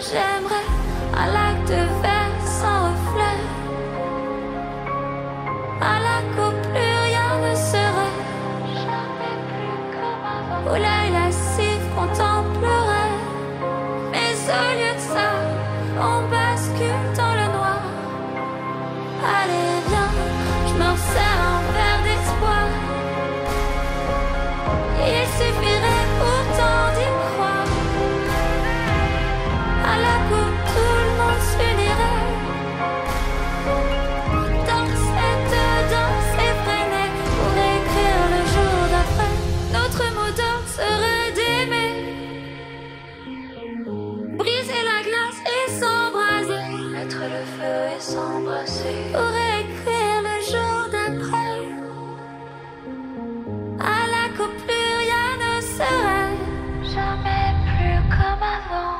J'aimerais un lac de verre sans reflet, un lac où plus rien ne serait, jamais plus comme avant, où l'œil lascif contemplerait. Mais au lieu de ça, on bascule dans le noir. Allez viens, je me resserre un verre d'espoir. Il suffirait pourtant d'y croire. À la coupe, tout le monde s'unirait. Danser, freiner pour écrire le jour d'après. Notre mot d'ordre serait d'aimer, briser la glace et s'embraser, mettre le feu et s'embrasser pour écrire le jour d'après. À la coupe, plus rien ne serait, jamais plus comme avant.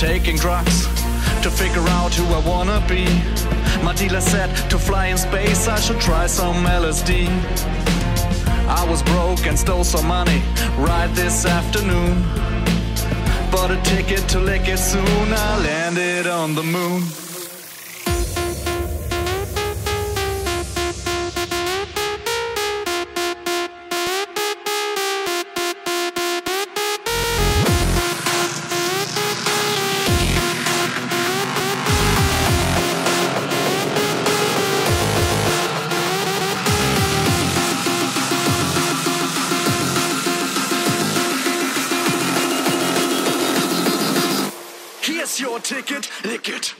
taking drugs to figure out who I wanna be. My dealer said to fly in space I should try some LSD. I was broke and stole some money right this afternoon. Bought a ticket to lick it soon, I landed on the moon. Your ticket, lick it.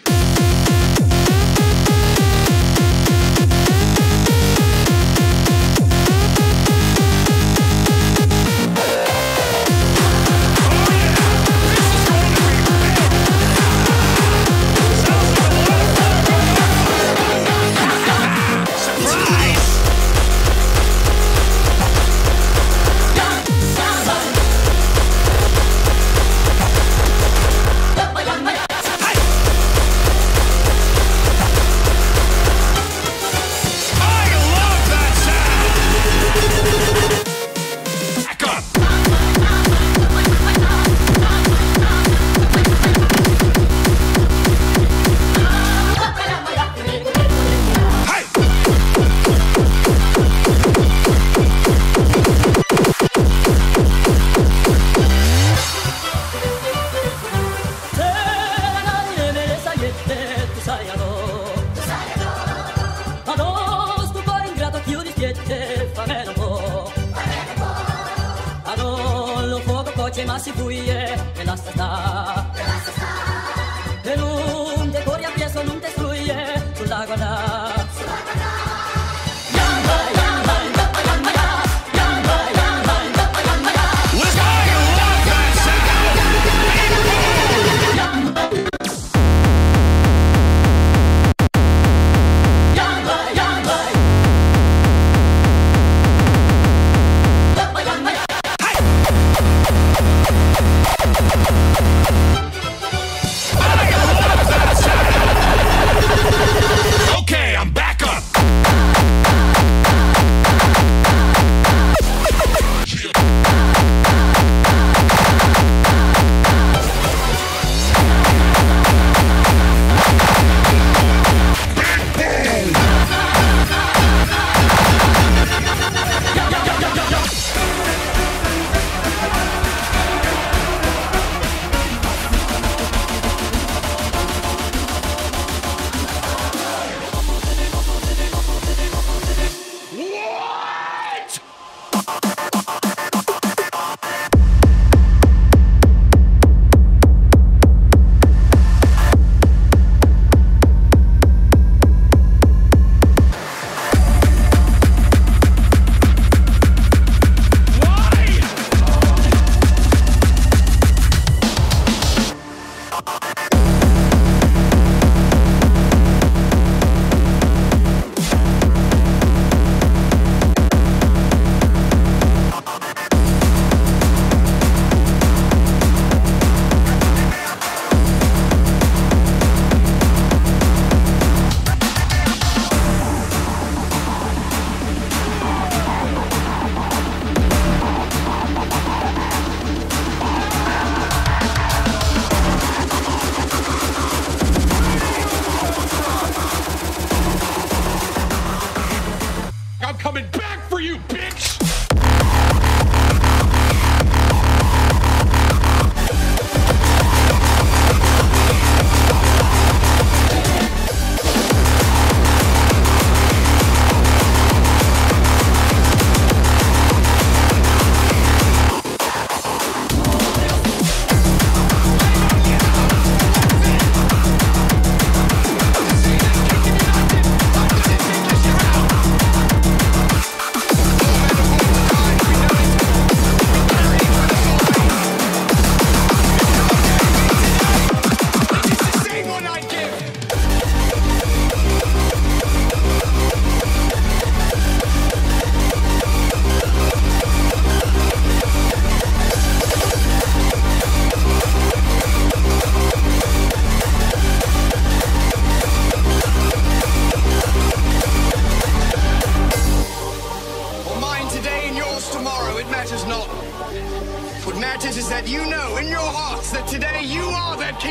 Ma si fuie e la sta e non te corri a piezo, non te fluie sulla guarda.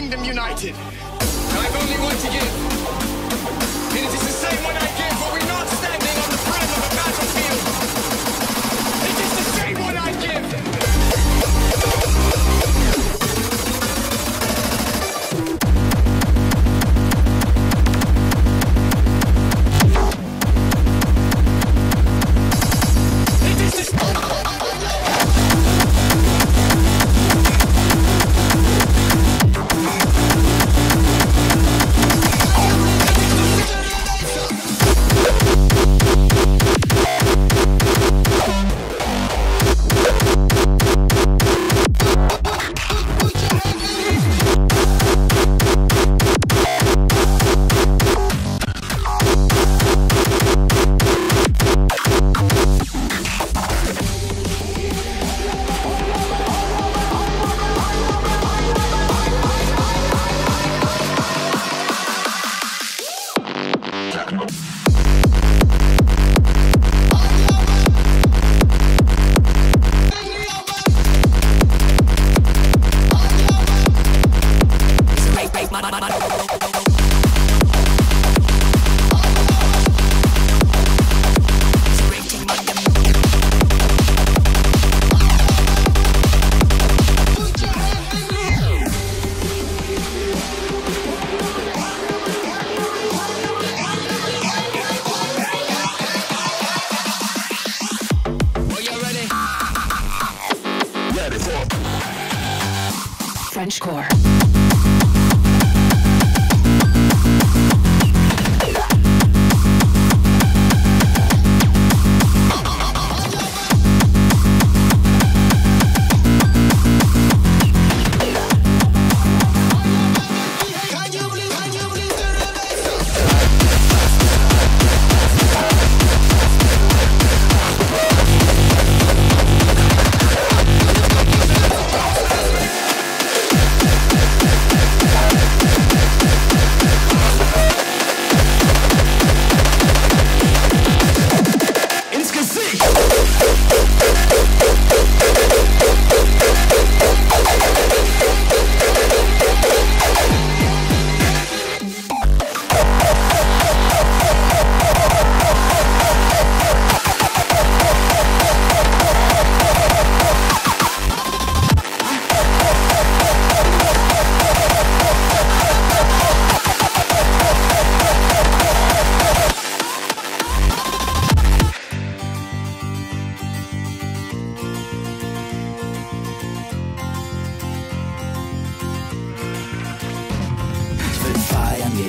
Kingdom united. I've only one to give. And it is the same one I give, for we're not standing on the brim of a battlefield. It is the same one I give. It is the same. French core.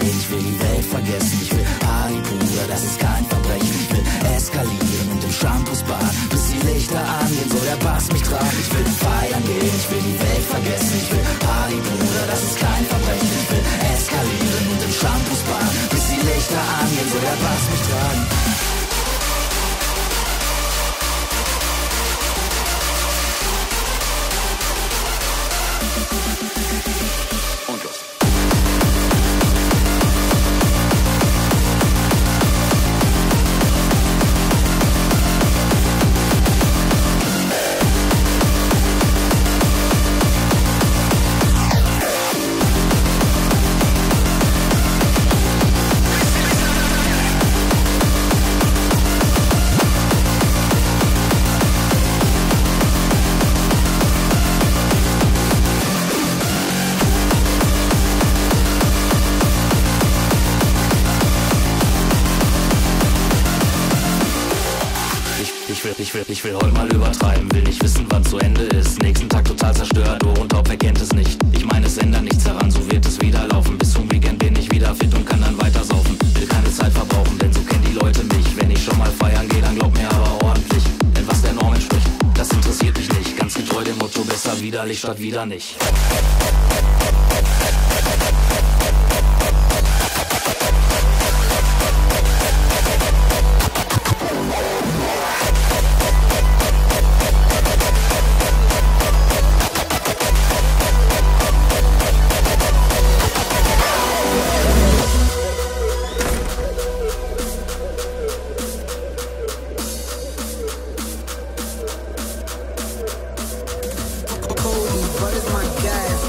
Ich will die Welt vergessen, ich will Harry-Puder, das ist kein Verbrechen. Ich will eskalieren und im Shampoos baden, bis die Lichter angehen, soll der Bass mich tragen. Ich will feiern gehen, ich will die Welt vergessen, ich will Harry-Puder, das ist kein Verbrechen. Ich will eskalieren und im Shampoos baden, bis die Lichter angehen, soll der Bass mich tragen. Ich will heute mal übertreiben, will nicht wissen, wann zu Ende ist. Nächsten Tag total zerstört, Ohr und Kopf, wer kennt es nicht? Ich meine, es ändert nichts daran, so wird es wieder laufen. Bis zum Weekend bin ich wieder fit und kann dann weiter saufen. Will keine Zeit verbrauchen, denn so kennen die Leute mich. Wenn ich schon mal feiern gehe, dann glaub mir aber ordentlich. Denn was der Norm entspricht, das interessiert mich nicht. Ganz getreu dem Motto, besser widerlich statt wieder nicht.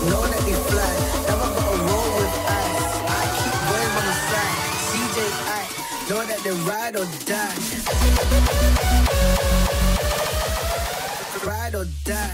No, know that they ride or die. Ride or die.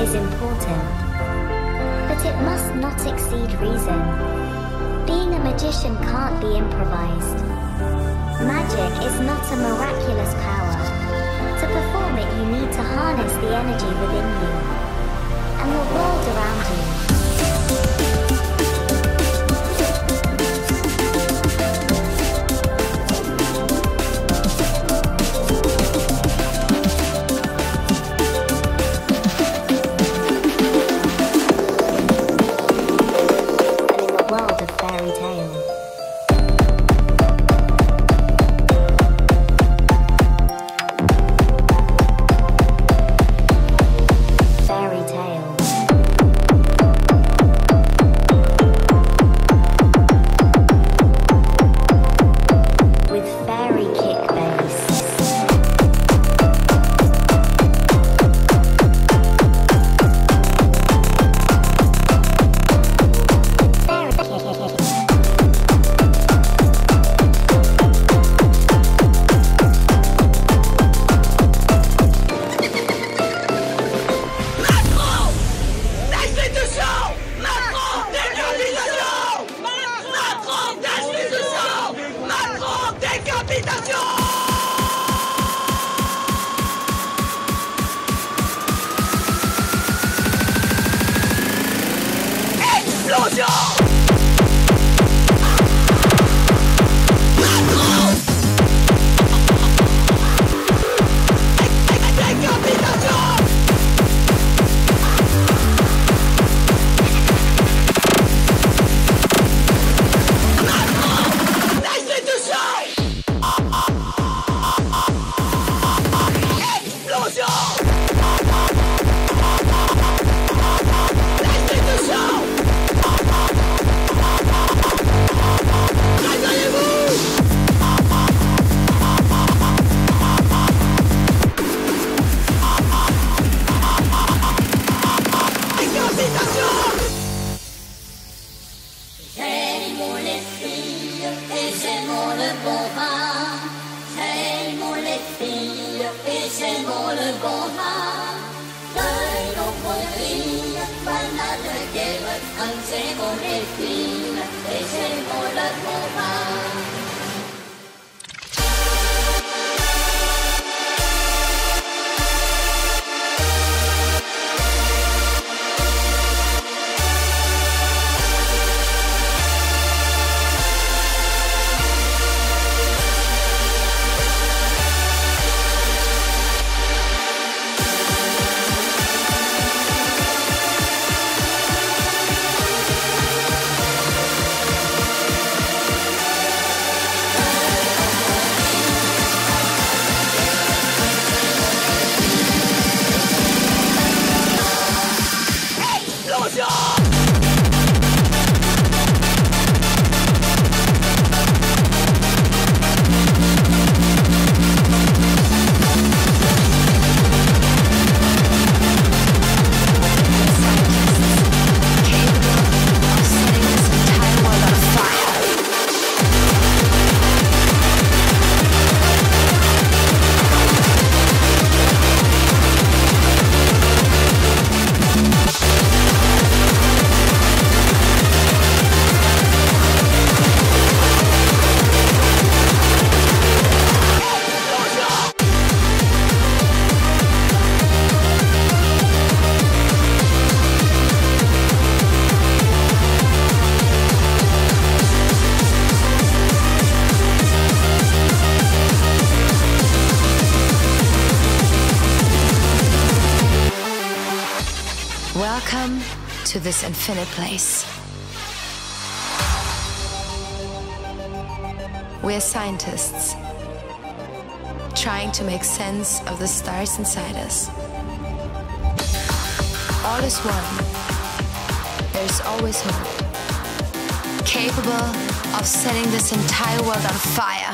is important, but it must not exceed reason. Being a magician can't be improvised. Magic is not a miraculous power. To perform it, you need to harness the energy within you and the world around you. Welcome to this infinite place. We're scientists, trying to make sense of the stars inside us. All is one. There's always one. Capable of setting this entire world on fire.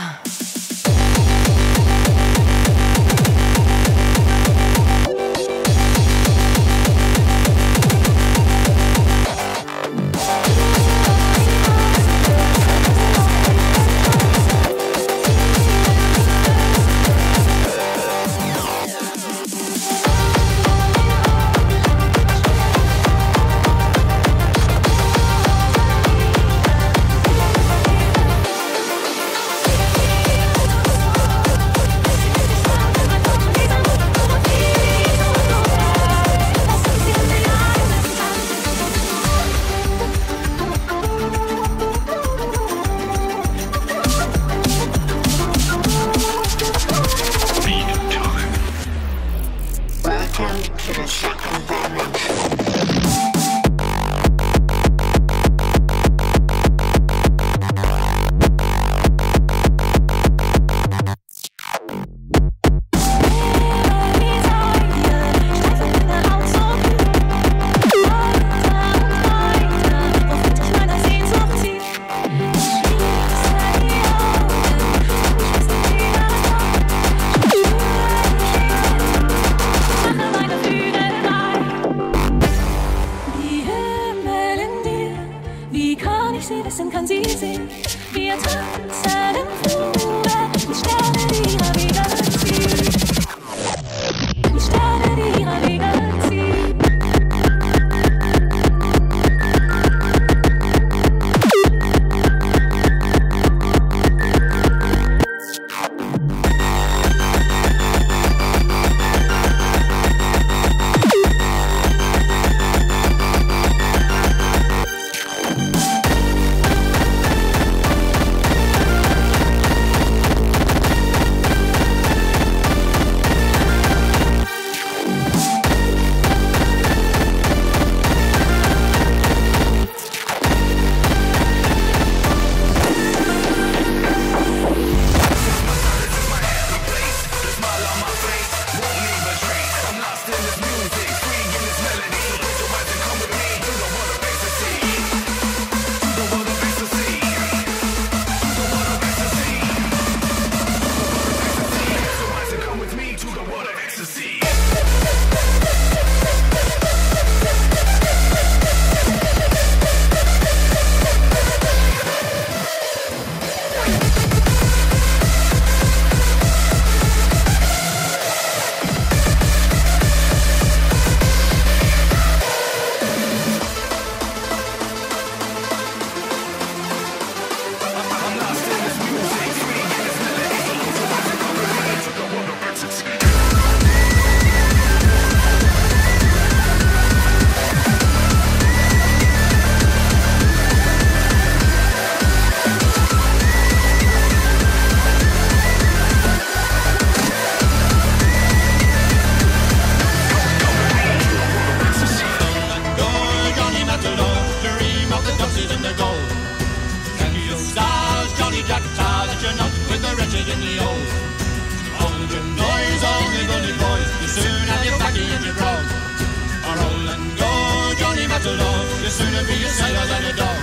not at all. You'll sooner be a sailor than a dog.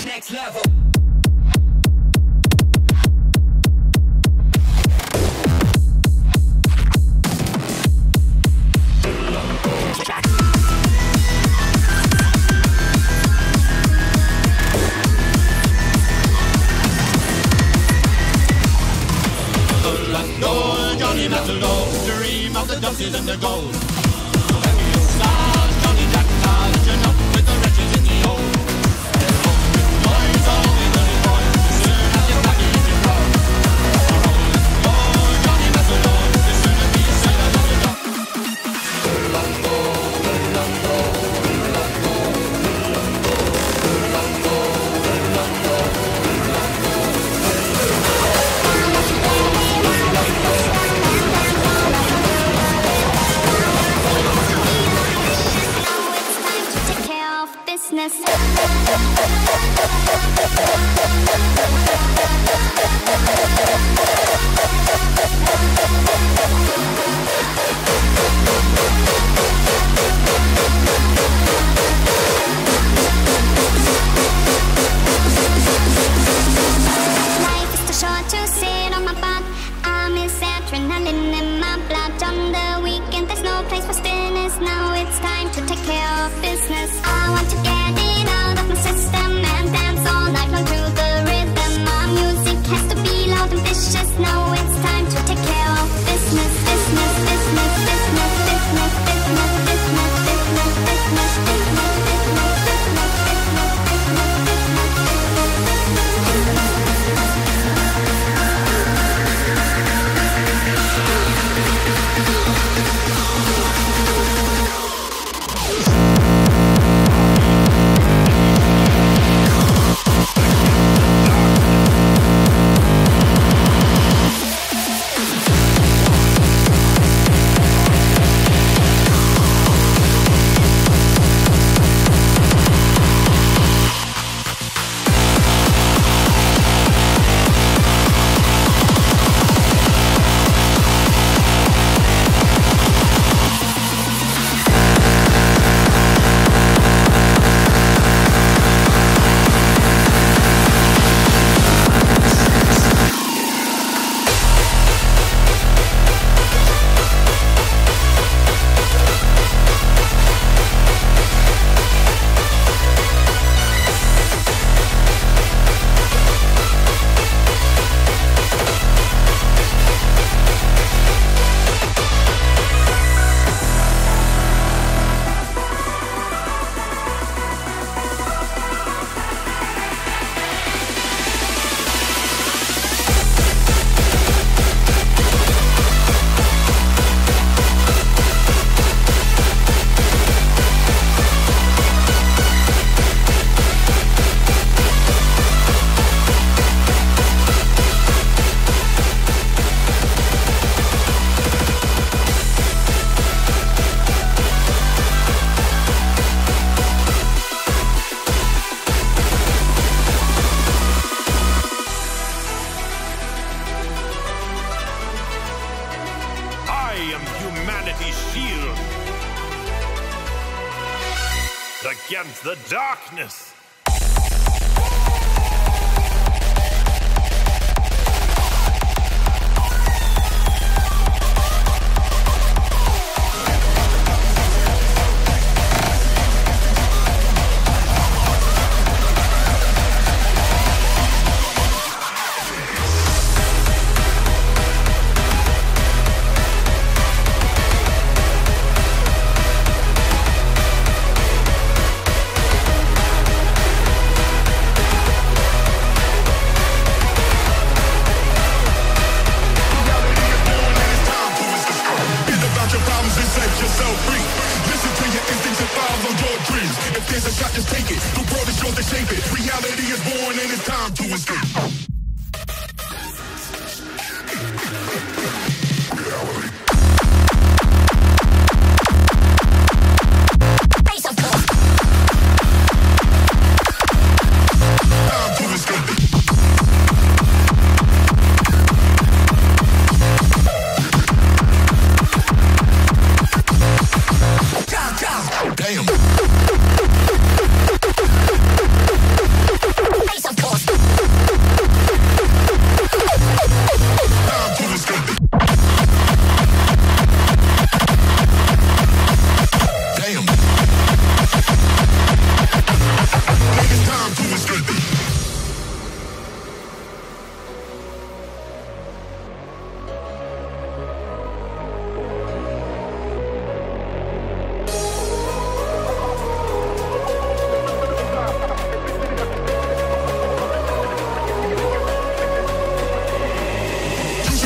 Next level. No, Johnny Matador, dream of the dubsters and the gold. Against the darkness. Time to escape.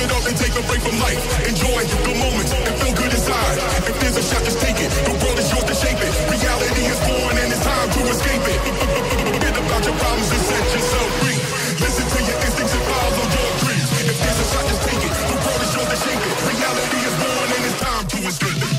it up and take a break from life. Enjoy the moment and feel good inside. If there's a shot, just take it. The world is yours to shape it. Reality is born and it's time to escape it. Forget about your problems and set yourself free. Listen to your instincts and follow your dreams. If there's a shot, just take it. The world is yours to shape it. Reality is born and it's time to escape it.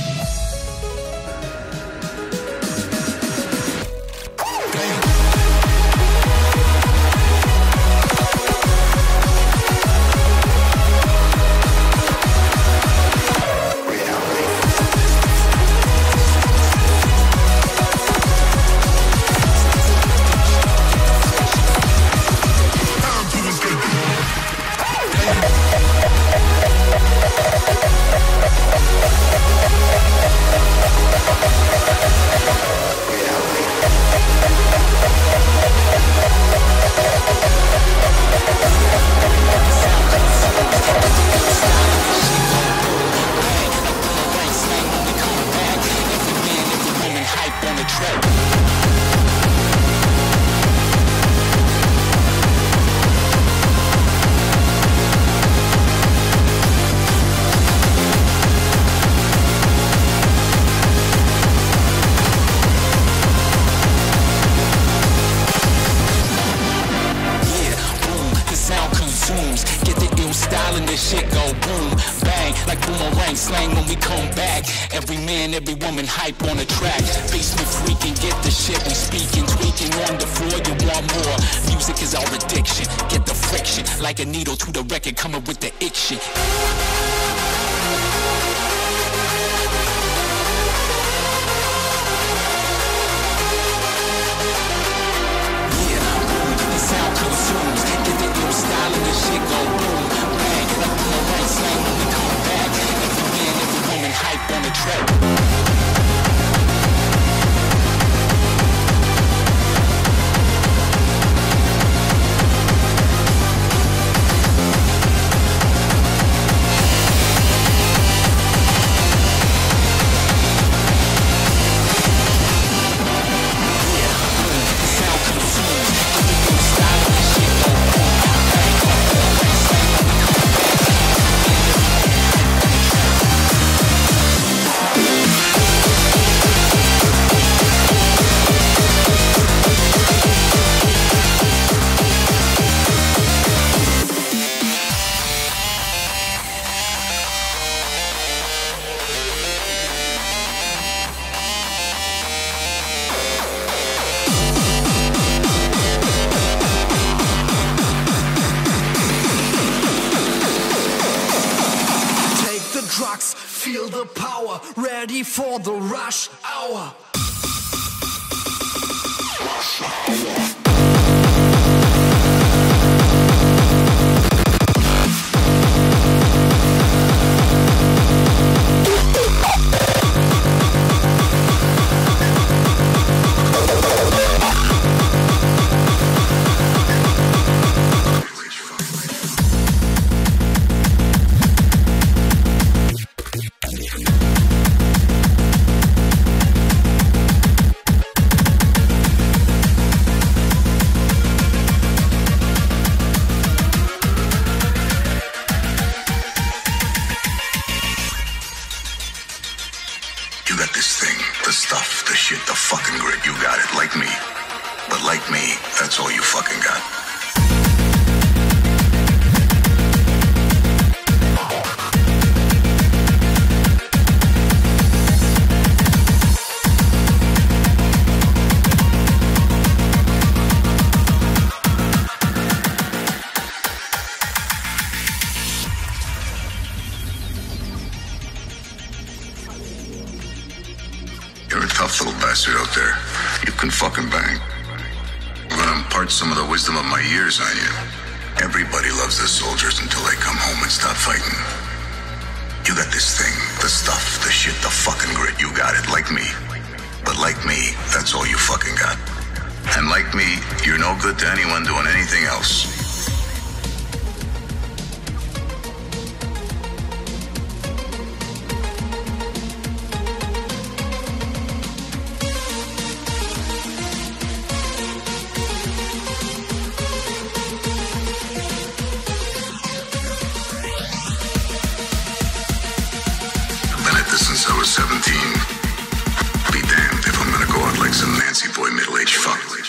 over 17. Be damned if I'm gonna go out like some Nancy Boy middle-aged fuck. See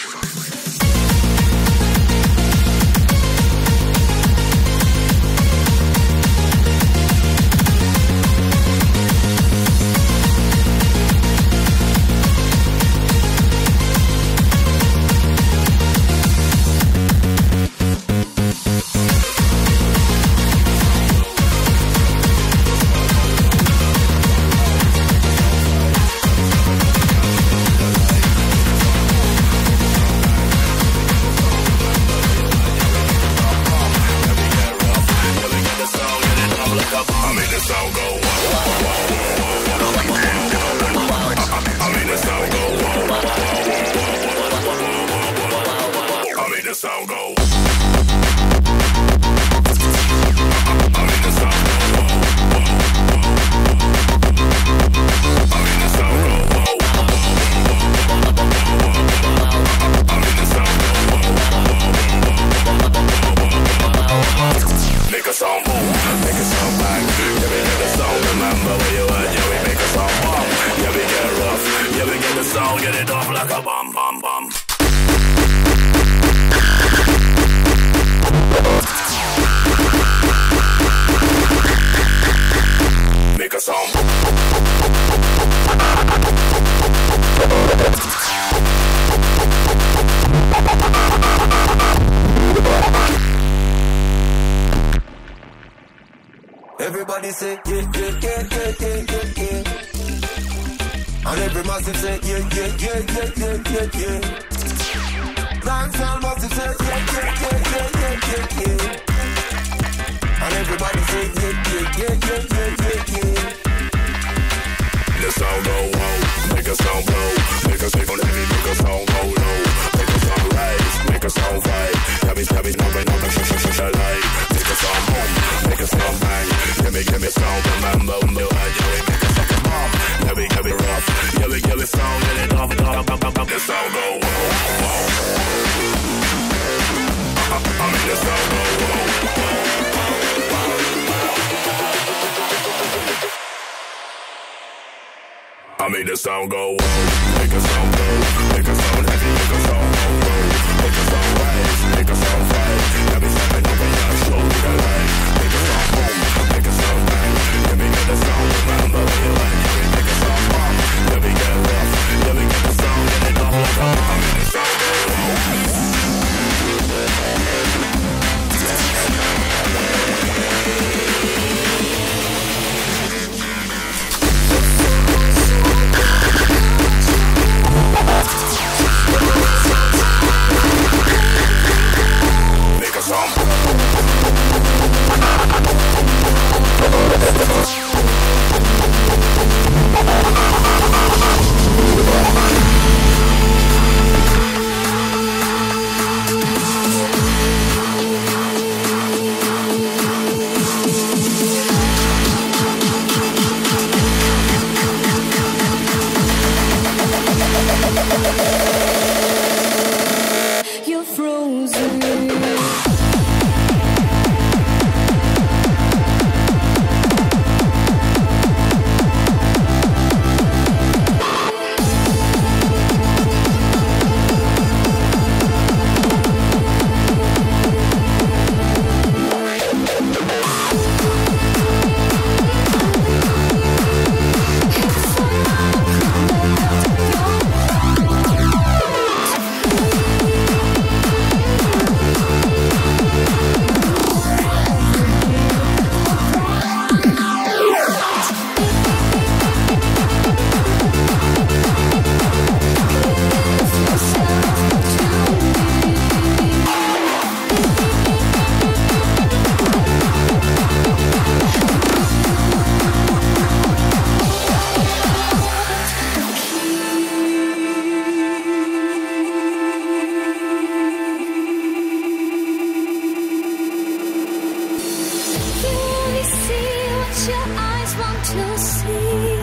what your eyes want to see.